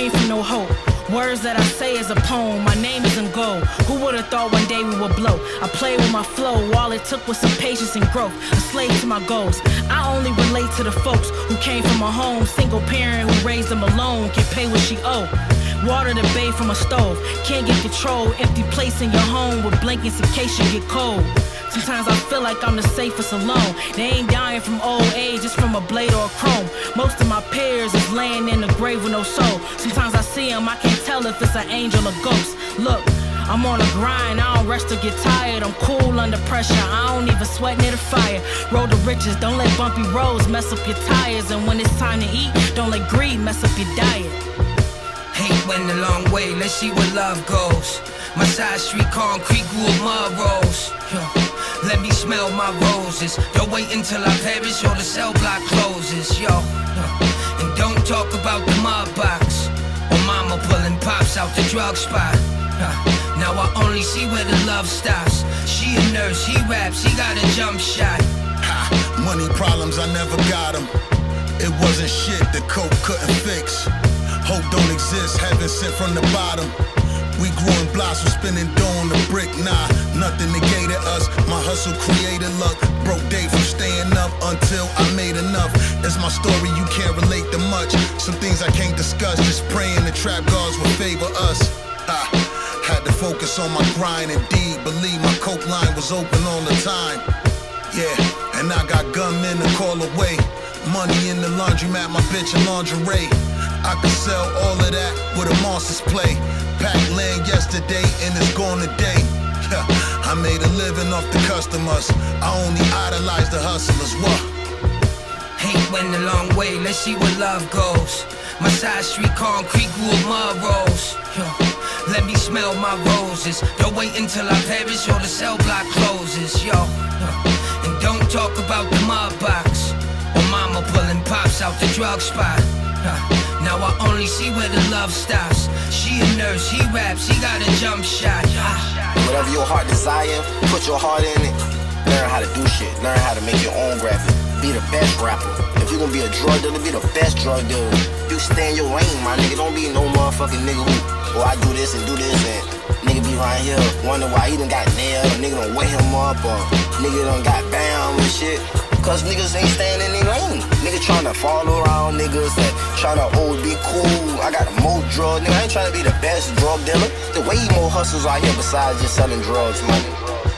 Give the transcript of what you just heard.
came from no hope. Words that I say is a poem, my name isn't gold. Who would've thought one day we would blow? I played with my flow, all it took was some patience and growth. A slave to my goals. I only relate to the folks who came from a home. Single parent who raised them alone, can pay what she owe. Water to bathe from a stove, can't get control. Empty place in your home with blankets in case you get cold. Sometimes I feel like I'm the safest alone. They ain't dying from old age, it's from a blade or a chrome. Most of my peers is laying in the grave with no soul. Sometimes I see them, I can't tell if it's an angel or ghost. Look, I'm on a grind, I don't rest or get tired. I'm cool under pressure, I don't even sweat near the fire. Road to riches, don't let bumpy roads mess up your tires. And when it's time to eat, don't let greed mess up your diet. Hate went a long way, let's see where love goes. My side street concrete grew a mud rose. Let me smell my roses. Don't wait until I perish or the cell block closes, yo. And don't talk about the mud box or mama pulling pops out the drug spot. Now I only see where the love stops. She a nurse, he raps, he got a jump shot. Money problems, I never got them. It wasn't shit the coke couldn't fix. Hope don't exist, heaven sent from the bottom. We grew in blocks, we're spinning dough on the brick. Nah, nothing negated us. My hustle created luck. Broke day from staying up until I made enough. It's my story, you can't relate to much. Some things I can't discuss. Just praying the trap guards will favor us. I had to focus on my grind. Indeed, believe my coke line was open all the time. Yeah, and I got gunmen to call away. Money in the laundromat, my bitch in lingerie. I could sell all of that with a monster's play. Packed land yesterday and it's gone today. I made a living off the customers. I only idolize the hustlers. What? Hate went a long way, let's see where love goes. My side street concrete grew a mud rose. Let me smell my roses. Don't wait until I perish or the cell block closes, yo. And don't talk about the mud box or mama pulling pops out the drug spot. Now I only see where the love stops. She a nurse, he raps, he got a jump shot. Whatever your heart desire, put your heart in it. Learn how to do shit, learn how to make your own graphic. Be the best rapper. If you gonna be a drug dealer, be the best drug dealer. You stay in your lane, my nigga, don't be no motherfucking nigga who, well, I do this and nigga be right here, wonder why he done got nailed, or nigga done wake him up, or nigga done got bound and shit. Cause niggas ain't staying in their lane. Nigga tryna follow around niggas that tryna always be cool. I got a more drug, nigga. I ain't tryna be the best drug dealer. There way more hustles out here besides just selling drugs, money.